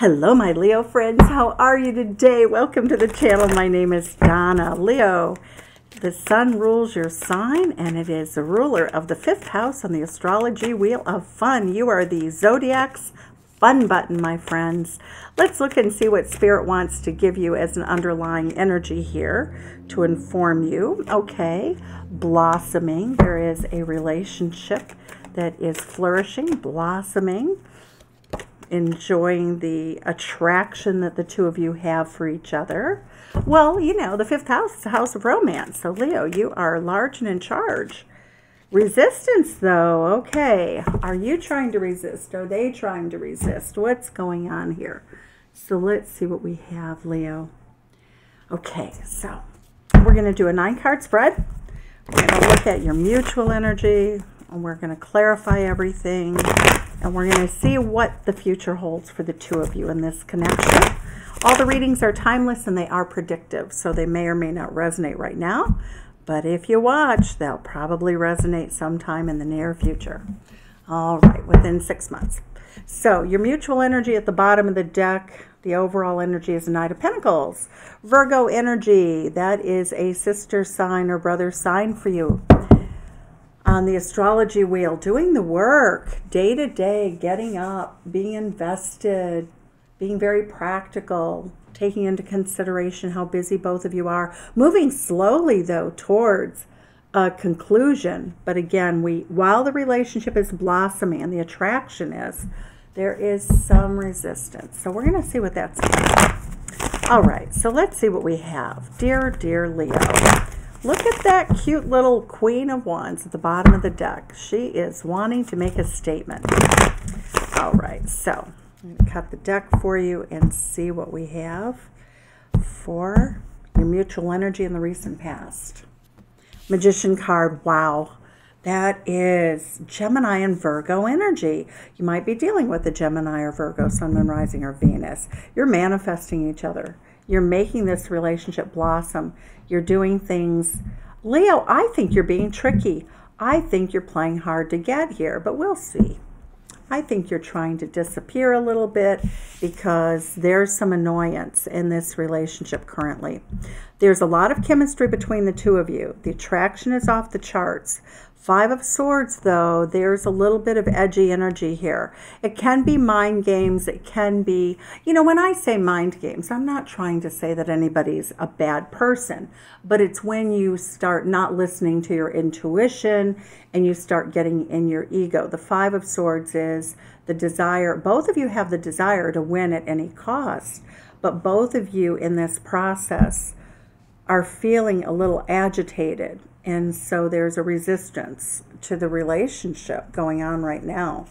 Hello, my Leo friends. How are you today? Welcome to the channel. My name is Donna. Leo, the sun rules your sign, and it is the ruler of the fifth house on the astrology wheel of fun. You are the zodiac's fun button, my friends. Let's look and see what Spirit wants to give you as an underlying energy here to inform you. Okay, blossoming. There is a relationship that is flourishing, blossoming. Enjoying the attraction that the two of you have for each other. Well, you know, the fifth house is the house of romance. So, Leo, you are large and in charge. Resistance, though. Okay. Are you trying to resist? Are they trying to resist? What's going on here? So, let's see what we have, Leo. Okay. So, we're going to do a 9-card spread. We're going to look at your mutual energy, and we're going to clarify everything. And we're going to see what the future holds for the two of you in this connection. All the readings are timeless and they are predictive, so they may or may not resonate right now. But if you watch, they'll probably resonate sometime in the near future. All right, within 6 months. So your mutual energy at the bottom of the deck, the overall energy is the Knight of Pentacles. Virgo energy, that is a sister sign or brother sign for you. On the astrology wheel, doing the work, day to day, getting up, being invested, being very practical, taking into consideration how busy both of you are, moving slowly, though, towards a conclusion. But again, while the relationship is blossoming and the attraction is, there is some resistance. So we're going to see what that's about. All right, so let's see what we have. Dear Leo. Look at that cute little Queen of Wands at the bottom of the deck. She is wanting to make a statement. All right, so I'm going to cut the deck for you and see what we have for your mutual energy in the recent past. Magician card, wow. That is Gemini and Virgo energy. You might be dealing with a Gemini or Virgo, Sun, Moon, Rising, or Venus. You're manifesting each other. You're making this relationship blossom. You're doing things. Leo, I think you're being tricky. I think you're playing hard to get here, but we'll see. I think you're trying to disappear a little bit because there's some annoyance in this relationship currently. There's a lot of chemistry between the two of you. The attraction is off the charts. Five of Swords, though, there's a little bit of edgy energy here. It can be mind games. It can be, you know, when I say mind games, I'm not trying to say that anybody's a bad person, but it's when you start not listening to your intuition and you start getting in your ego. The Five of Swords is the desire. Both of you have the desire to win at any cost, but both of you in this process are feeling a little agitated. And so there's a resistance to the relationship going on right now.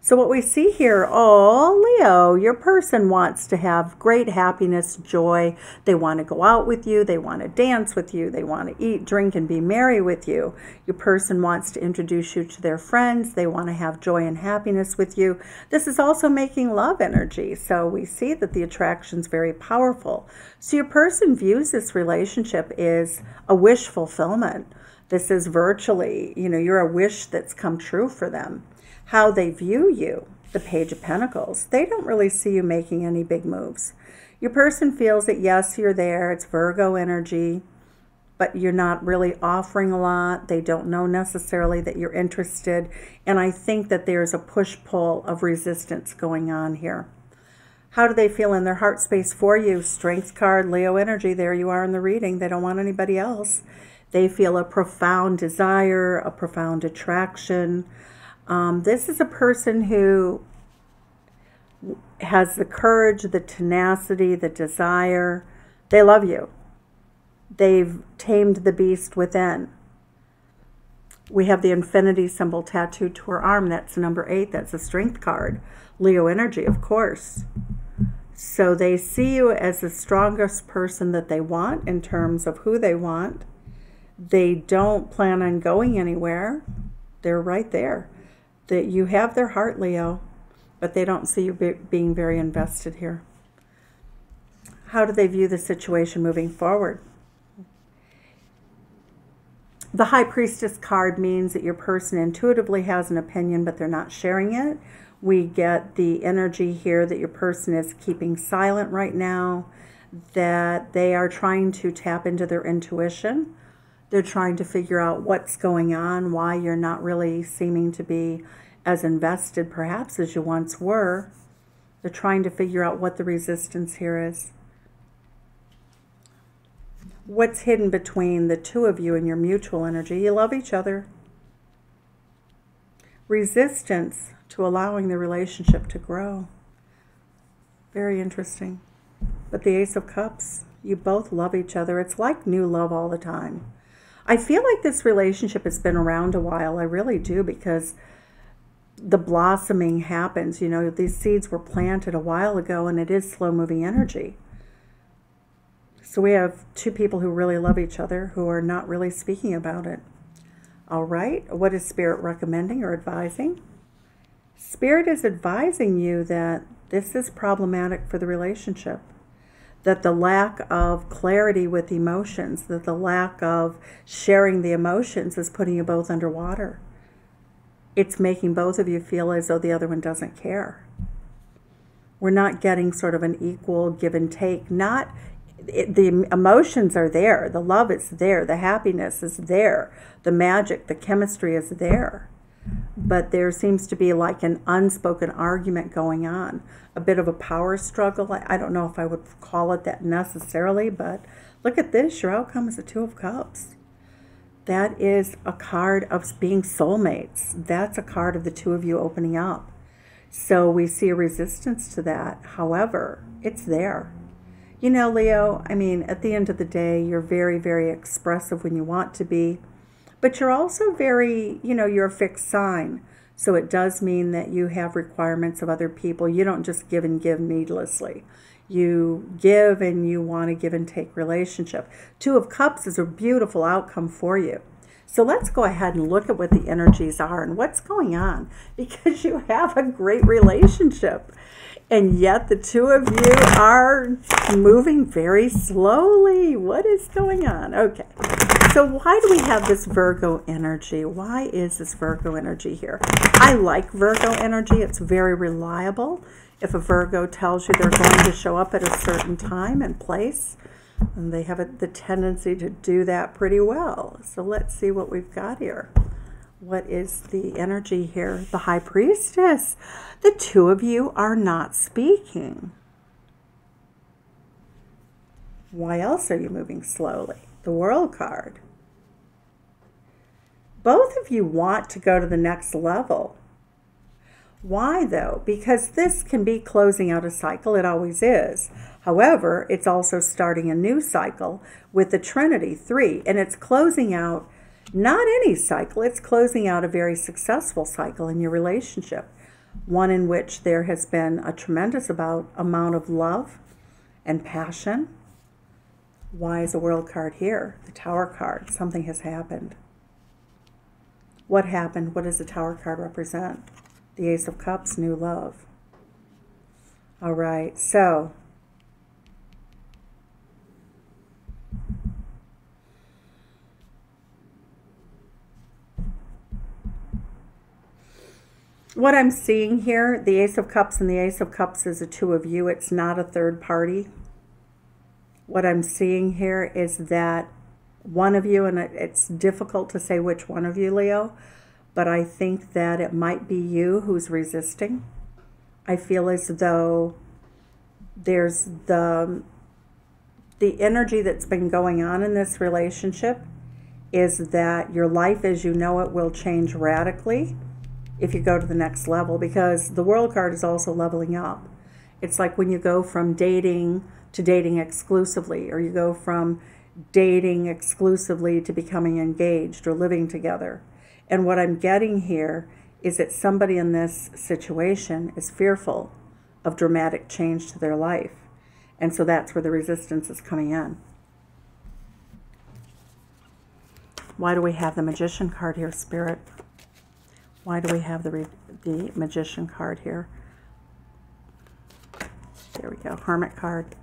So what we see here, oh, Leo, your person wants to have great happiness, joy. They want to go out with you. They want to dance with you. They want to eat, drink, and be merry with you. Your person wants to introduce you to their friends. They want to have joy and happiness with you. This is also making love energy. So we see that the attraction is very powerful. So your person views this relationship as a wish fulfillment. This is virtually, you know, you're a wish that's come true for them. How they view you, the Page of Pentacles, they don't really see you making any big moves. Your person feels that, yes, you're there. It's Virgo energy, but you're not really offering a lot. They don't know necessarily that you're interested. And I think that there's a push-pull of resistance going on here. How do they feel in their heart space for you? Strength card, Leo energy. There you are in the reading. They don't want anybody else. They feel a profound desire, a profound attraction. This is a person who has the courage, the tenacity, the desire. They love you. They've tamed the beast within. We have the infinity symbol tattooed to her arm. That's number 8. That's a strength card. Leo energy, of course. So they see you as the strongest person that they want in terms of who they want. They don't plan on going anywhere. They're right there. That you have their heart, Leo, but they don't see you being very invested here. How do they view the situation moving forward? The High Priestess card means that your person intuitively has an opinion, but they're not sharing it. We get the energy here that your person is keeping silent right now, that they are trying to tap into their intuition. They're trying to figure out what's going on, why you're not really seeming to be as invested perhaps as you once were. They're trying to figure out what the resistance here is. What's hidden between the two of you and your mutual energy? You love each other. Resistance to allowing the relationship to grow. Very interesting. But the Ace of Cups, you both love each other. It's like new love all the time. I feel like this relationship has been around a while. I really do, because the blossoming happens. You know, these seeds were planted a while ago, and it is slow-moving energy. So we have two people who really love each other who are not really speaking about it. All right, what is Spirit recommending or advising? Spirit is advising you that this is problematic for the relationship, that the lack of clarity with emotions, that the lack of sharing the emotions is putting you both underwater. It's making both of you feel as though the other one doesn't care. We're not getting sort of an equal give and take, not... The emotions are there, the love is there, the happiness is there, the magic, the chemistry is there. But there seems to be like an unspoken argument going on, a bit of a power struggle. I don't know if I would call it that necessarily, but look at this. Your outcome is the Two of Cups. That is a card of being soulmates. That's a card of the two of you opening up. So we see a resistance to that. However, it's there. You know, Leo, I mean, at the end of the day, you're very, very expressive when you want to be, but you're also very, you know, you're a fixed sign. So it does mean that you have requirements of other people. You don't just give and give needlessly. You give and you want a give and take relationship. Two of Cups is a beautiful outcome for you. So let's go ahead and look at what the energies are and what's going on, because you have a great relationship. And yet the two of you are moving very slowly. What is going on? Okay, so why do we have this Virgo energy? Why is this Virgo energy here? I like Virgo energy. It's very reliable. If a Virgo tells you they're going to show up at a certain time and place, and they have the tendency to do that pretty well. So let's see what we've got here. What is the energy here? The High Priestess. The two of you are not speaking. Why else are you moving slowly? The World card. Both of you want to go to the next level. Why, though? Because this can be closing out a cycle. It always is. However, it's also starting a new cycle with the Trinity, 3, and it's closing out not any cycle, it's closing out a very successful cycle in your relationship, one in which there has been a tremendous amount of love and passion. Why is the World card here? The Tower card. Something has happened. What happened? What does the Tower card represent? The Ace of Cups, new love. All right, so... what I'm seeing here, the Ace of Cups, and the Ace of Cups is the two of you. It's not a third party. What I'm seeing here is that one of you, and it's difficult to say which one of you, Leo, but I think that it might be you who's resisting. I feel as though there's the energy that's been going on in this relationship is that your life as you know it will change radically if you go to the next level, because the World card is also leveling up. It's like when you go from dating to dating exclusively, or you go from dating exclusively to becoming engaged or living together. And what I'm getting here is that somebody in this situation is fearful of dramatic change to their life. And so that's where the resistance is coming in. Why do we have the Magician card here, Spirit? Why do we have the Magician card here? There we go, Hermit card.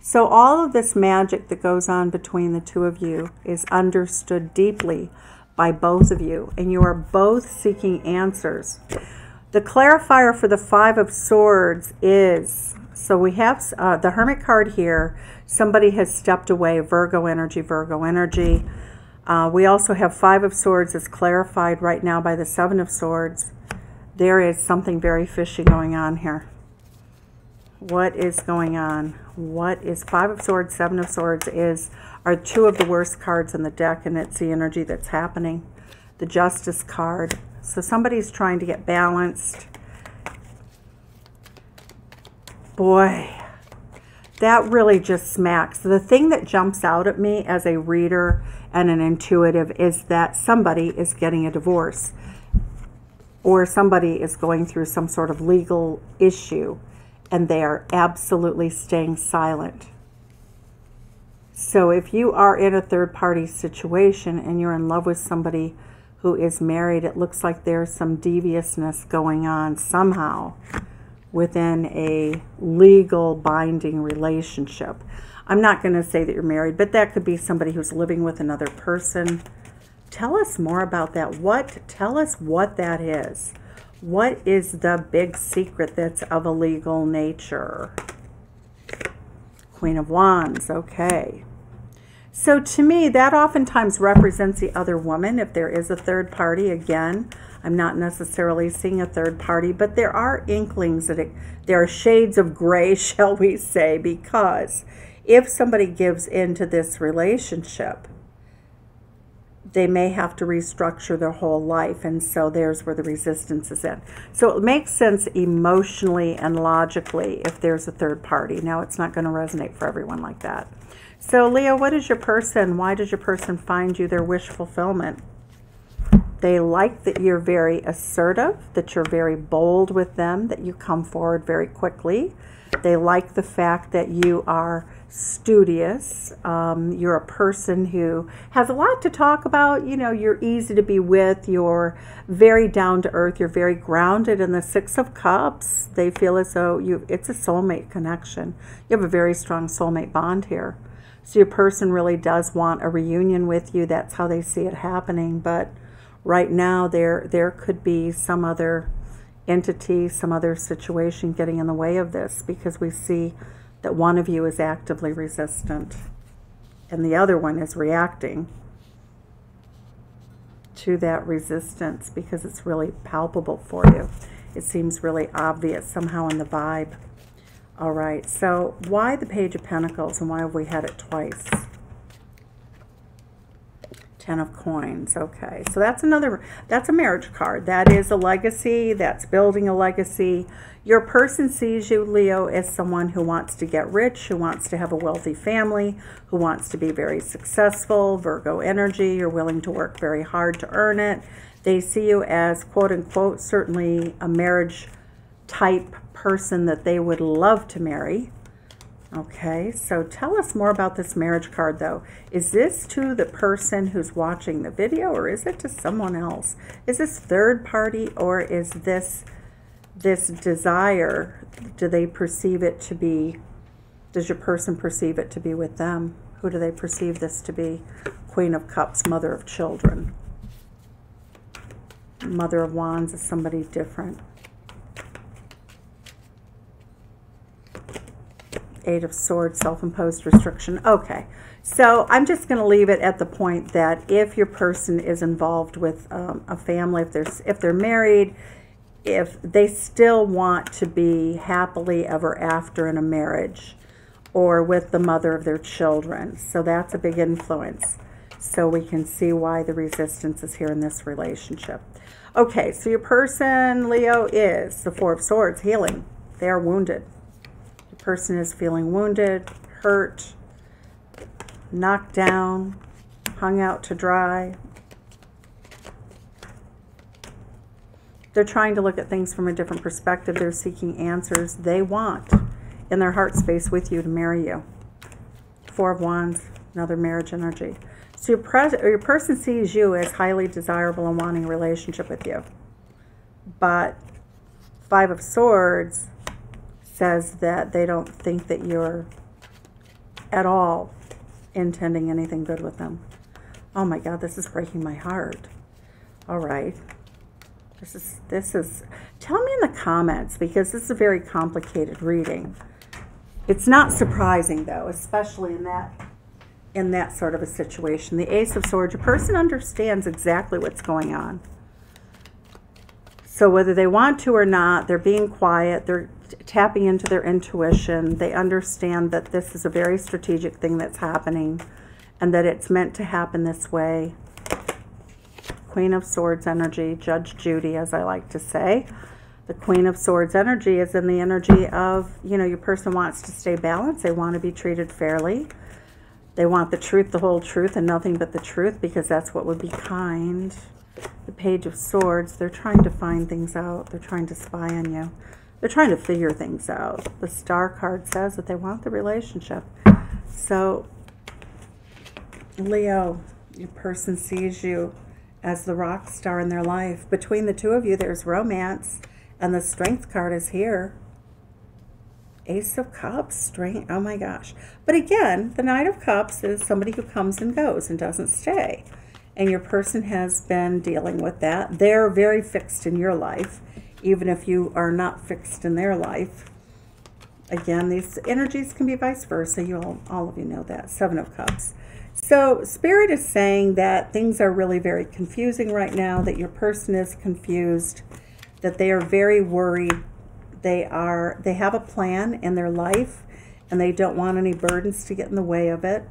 So all of this magic that goes on between the two of you is understood deeply by both of you, and you are both seeking answers. The clarifier for the Five of Swords is, so we have the Hermit card here. Somebody has stepped away, Virgo energy, Virgo energy. We also have Five of Swords is clarified right now by the Seven of Swords. There is something very fishy going on here. What is going on? What is Five of Swords, Seven of Swords are two of the worst cards in the deck, and it's the energy that's happening. The Justice card. So somebody's trying to get balanced. Boy, that really just smacks. The thing that jumps out at me as a reader and an intuitive is that somebody is getting a divorce, or somebody is going through some sort of legal issue, and they are absolutely staying silent. So if you are in a third-party situation and you're in love with somebody who is married, it looks like there's some deviousness going on somehow within a legal binding relationship. I'm not going to say that you're married, but that could be somebody who's living with another person. Tell us more about that. Tell us what that is. What is the big secret that's of a legal nature? Queen of Wands, okay. So to me, that oftentimes represents the other woman. If there is a third party, again, I'm not necessarily seeing a third party, but there are inklings that there are shades of gray, shall we say, because if somebody gives into this relationship, they may have to restructure their whole life, and so there's where the resistance is in. So it makes sense emotionally and logically if there's a third party. Now, it's not going to resonate for everyone like that. So, Leo, what is your person? Why does your person find you their wish fulfillment? They like that you're very assertive, that you're very bold with them, that you come forward very quickly. They like the fact that you are studious. You're a person who has a lot to talk about. You know, you're easy to be with. You're very down to earth. You're very grounded. And the Six of Cups, they feel as though it's a soulmate connection. You have a very strong soulmate bond here. So your person really does want a reunion with you. That's how they see it happening. But right now, there could be some other entity, some other situation getting in the way of this, because we see that one of you is actively resistant and the other one is reacting to that resistance because it's really palpable for you. It seems really obvious somehow in the vibe. All right, so why the Page of Pentacles, and why have we had it twice? Ten of Coins, okay. So that's a marriage card. That is a legacy. That's building a legacy. Your person sees you, Leo, as someone who wants to get rich, who wants to have a wealthy family, who wants to be very successful, Virgo energy. You're willing to work very hard to earn it. They see you as, quote unquote, certainly a marriage type person that they would love to marry. Okay, so tell us more about this marriage card, though. Is this to the person who's watching the video, or is it to someone else? Is this third party, or is this desire, do they perceive it to be, does your person perceive it to be with them? Who do they perceive this to be? Queen of Cups, Mother of Children. Mother of Wands is somebody different. Eight of Swords, self-imposed restriction. Okay, so I'm just going to leave it at the point that if your person is involved with a family, if they're married, if they still want to be happily ever after in a marriage or with the mother of their children, so that's a big influence. So we can see why the resistance is here in this relationship. Okay, so your person, Leo, is the Four of Swords, healing. They are wounded. Person is feeling wounded, hurt, knocked down, hung out to dry. They're trying to look at things from a different perspective. They're seeking answers. They want, in their heart space with you, to marry you. Four of Wands, another marriage energy. So your person sees you as highly desirable and wanting a relationship with you. But Five of Swords says that they don't think that you're at all intending anything good with them. Oh my God, this is breaking my heart. All right. This is, tell me in the comments, because this is a very complicated reading. It's not surprising though, especially in that sort of a situation. The Ace of Swords, a person understands exactly what's going on. So whether they want to or not, they're being quiet, they're tapping into their intuition. They understand that this is a very strategic thing that's happening and that it's meant to happen this way. Queen of Swords energy, Judge Judy, as I like to say. The Queen of Swords energy is in the energy of, you know, your person wants to stay balanced. They want to be treated fairly. They want the truth, the whole truth, and nothing but the truth, because that's what would be kind. The Page of Swords, they're trying to find things out. They're trying to spy on you. They're trying to figure things out. The Star card says that they want the relationship. So, Leo, your person sees you as the rock star in their life. Between the two of you, there's romance. And the Strength card is here. Ace of Cups, Strength, oh my gosh. But again, the Knight of Cups is somebody who comes and goes and doesn't stay. And your person has been dealing with that. They're very fixed in your life, even if you are not fixed in their life. Again, these energies can be vice versa. You all of you know that. Seven of Cups. So Spirit is saying that things are really very confusing right now, that your person is confused, that they are very worried. They have a plan in their life, and they don't want any burdens to get in the way of it.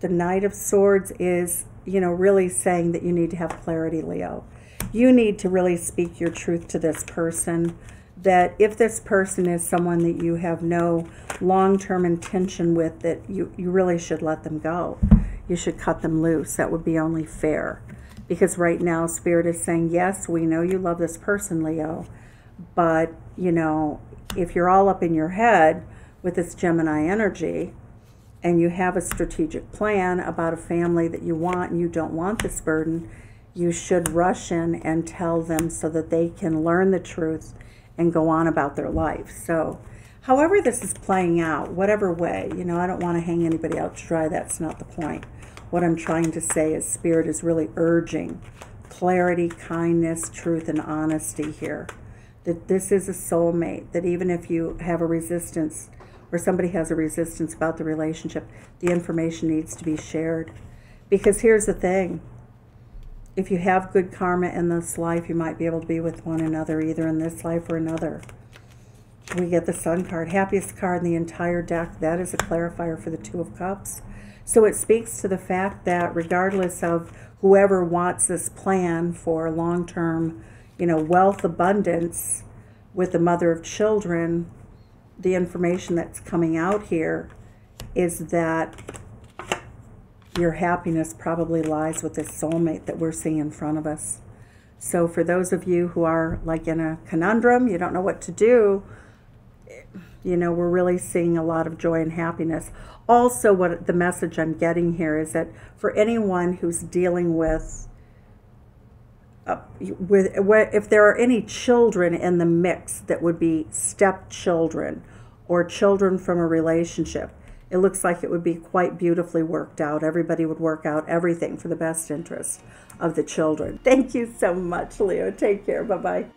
The Knight of Swords is, you know, really saying that you need to have clarity, Leo. You need to really speak your truth to this person, that if this person is someone that you have no long-term intention with, that you really should let them go. You should cut them loose. That would be only fair. Because right now, Spirit is saying, yes, we know you love this person, Leo, but, you know, if you're all up in your head with this Gemini energy and you have a strategic plan about a family that you want and you don't want this burden, you should rush in and tell them so that they can learn the truth and go on about their life. So however this is playing out, whatever way, you know, I don't want to hang anybody out to dry. That's not the point. What I'm trying to say is Spirit is really urging clarity, kindness, truth, and honesty here. That this is a soulmate, that even if you have a resistance or somebody has a resistance about the relationship, the information needs to be shared. Because here's the thing. If you have good karma in this life, you might be able to be with one another, either in this life or another. We get the Sun card, happiest card in the entire deck. That is a clarifier for the Two of Cups. So it speaks to the fact that regardless of whoever wants this plan for long-term, you know, wealth abundance with the mother of children, the information that's coming out here is that your happiness probably lies with this soulmate that we're seeing in front of us. So for those of you who are like in a conundrum, you don't know what to do, you know, we're really seeing a lot of joy and happiness. Also, what the message I'm getting here is that for anyone who's dealing with if there are any children in the mix that would be stepchildren or children from a relationship, it looks like it would be quite beautifully worked out. Everybody would work out everything for the best interest of the children. Thank you so much, Leo. Take care. Bye-bye.